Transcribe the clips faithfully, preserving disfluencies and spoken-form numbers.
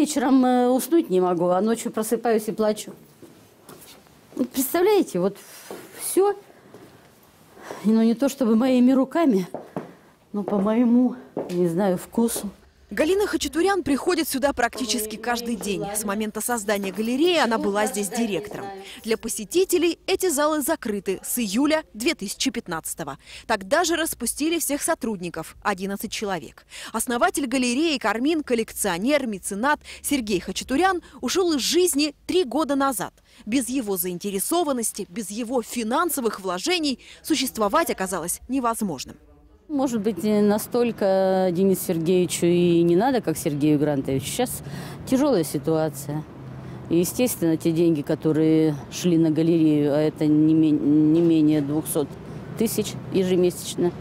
вечером уснуть не могу, а ночью просыпаюсь и плачу. Представляете, вот все, ну не то чтобы моими руками, но по моему, не знаю, вкусу. Галина Хачатурян приходит сюда практически каждый день. С момента создания галереи она была здесь директором. Для посетителей эти залы закрыты с июля две тысячи пятнадцатого. Тогда же распустили всех сотрудников – одиннадцать человек. Основатель галереи «Кармин», коллекционер, меценат Сергей Хачатурян ушел из жизни три года назад. Без его заинтересованности, без его финансовых вложений существовать оказалось невозможным. Может быть, настолько Денису Сергеевичу и не надо, как Сергею Грантовичу. Сейчас тяжелая ситуация. И, естественно, те деньги, которые шли на галерею, а это не менее двухсот тысяч ежемесячно,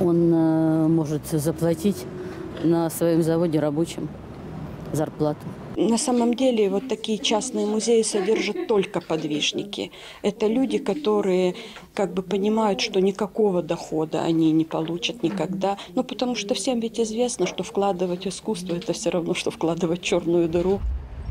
он может заплатить на своем заводе рабочим зарплату. На самом деле вот такие частные музеи содержат только подвижники. Это люди, которые как бы понимают, что никакого дохода они не получат никогда. Ну потому что всем ведь известно, что вкладывать в искусство – это все равно, что вкладывать в черную дыру.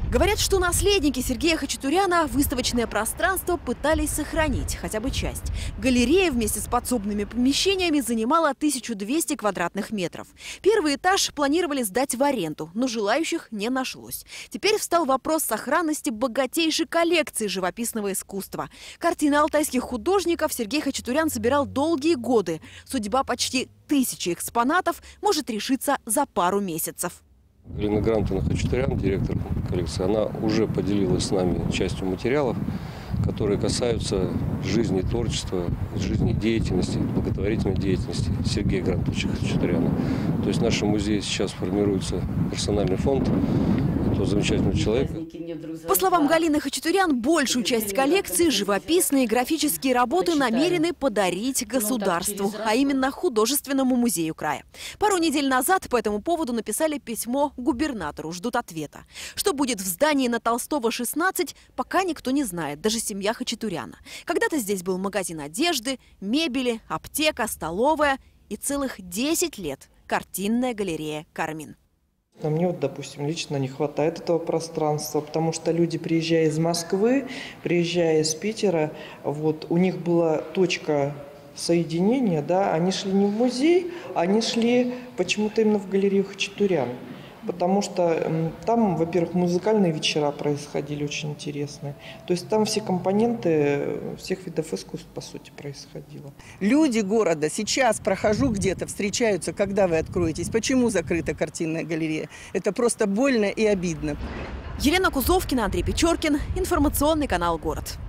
Говорят, что наследники Сергея Хачатуряна выставочное пространство пытались сохранить, хотя бы часть. Галерея вместе с подсобными помещениями занимала тысячу двести квадратных метров. Первый этаж планировали сдать в аренду, но желающих не нашлось. Теперь встал вопрос сохранности богатейшей коллекции живописного искусства. Картины алтайских художников Сергей Хачатурян собирал долгие годы. Судьба почти тысячи экспонатов может решиться за пару месяцев. Галина Грантовна Хачатурян, директор коллекции, она уже поделилась с нами частью материалов, которые касаются жизни творчества, жизни деятельности, благотворительной деятельности Сергея Грантовича Хачатуряна. То есть в нашем музее сейчас формируется персональный фонд этого замечательного человека. По словам Галины Хачатурян, большую часть коллекции, живописные и графические работы намерены подарить государству, а именно художественному музею края. Пару недель назад по этому поводу написали письмо губернатору, ждут ответа. Что будет в здании на Толстого, шестнадцать, пока никто не знает, даже семья Хачатуряна. Когда-то здесь был магазин одежды, мебели, аптека, столовая и целых десять лет картинная галерея «Кармин». А мне вот, допустим, лично не хватает этого пространства, потому что люди, приезжая из Москвы, приезжая из Питера, вот у них была точка соединения, да, они шли не в музей, они шли почему-то именно в галерею Хачатурян, потому что там, во-первых, музыкальные вечера происходили очень интересные, то есть там все компоненты всех видов искусств, по сути, происходило. Люди города сейчас, прохожу где-то, встречаются, когда вы откроетесь, почему закрыта картинная галерея. Это просто больно и обидно. Елена Кузовкина, Андрей Печоркин, информационный канал «Город».